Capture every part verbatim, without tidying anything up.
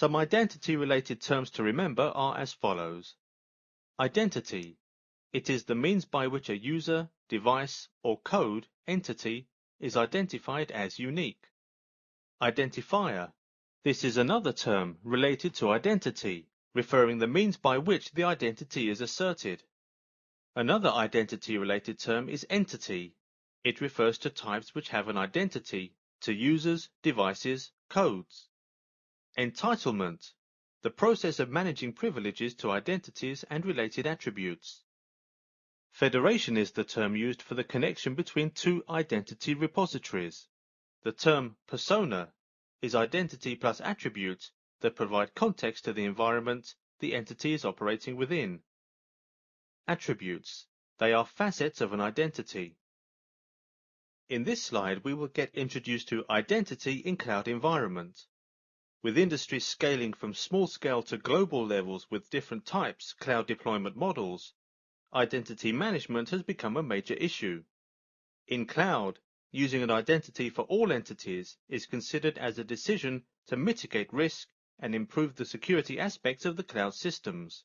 Some identity-related terms to remember are as follows. Identity. It is the means by which a user, device, or code entity is identified as unique. Identifier. This is another term related to identity, referring the means by which the identity is asserted. Another identity-related term is entity. It refers to types which have an identity, to users, devices, codes. Entitlement. The process of managing privileges to identities and related attributes. Federation is the term used for the connection between two identity repositories. The term persona is identity plus attributes that provide context to the environment the entity is operating within. Attributes. They are facets of an identity. In this slide, we will get introduced to identity in cloud environment. With industries scaling from small scale to global levels with different types cloud deployment models, identity management has become a major issue. In cloud, using an identity for all entities is considered as a decision to mitigate risk and improve the security aspects of the cloud systems.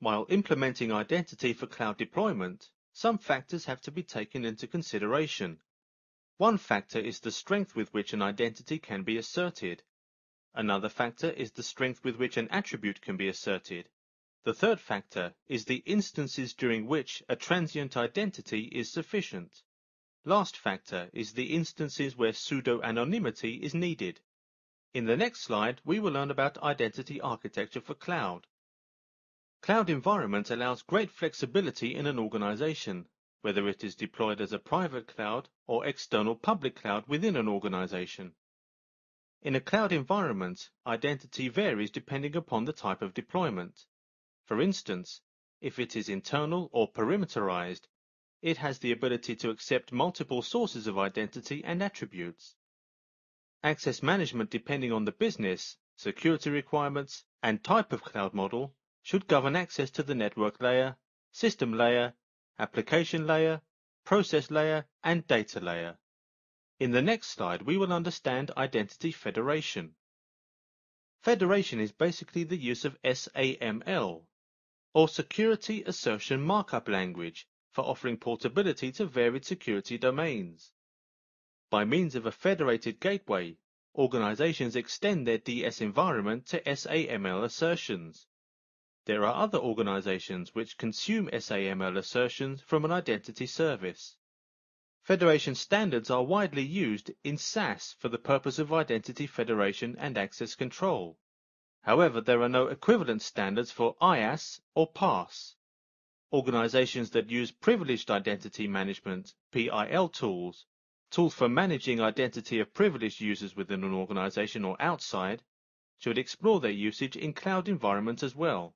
While implementing identity for cloud deployment, some factors have to be taken into consideration. One factor is the strength with which an identity can be asserted. Another factor is the strength with which an attribute can be asserted. The third factor is the instances during which a transient identity is sufficient. Last factor is the instances where pseudo-anonymity is needed. In the next slide, we will learn about identity architecture for cloud. Cloud environment allows great flexibility in an organization, whether it is deployed as a private cloud or external public cloud within an organization. In a cloud environment, identity varies depending upon the type of deployment. For instance, if it is internal or perimeterized, it has the ability to accept multiple sources of identity and attributes. Access management depending on the business, security requirements, and type of cloud model should govern access to the network layer, system layer, application layer, process layer, and data layer. In the next slide, we will understand identity federation. Federation is basically the use of S A M L, or Security Assertion Markup Language, for offering portability to varied security domains. By means of a federated gateway, organizations extend their D S environment to S A M L assertions. There are other organizations which consume S A M L assertions from an identity service. Federation standards are widely used in SaaS for the purpose of identity federation and access control. However, there are no equivalent standards for IaaS or PaaS. Organizations that use privileged identity management (P I L) tools, tools for managing identity of privileged users within an organization or outside, should explore their usage in cloud environments as well.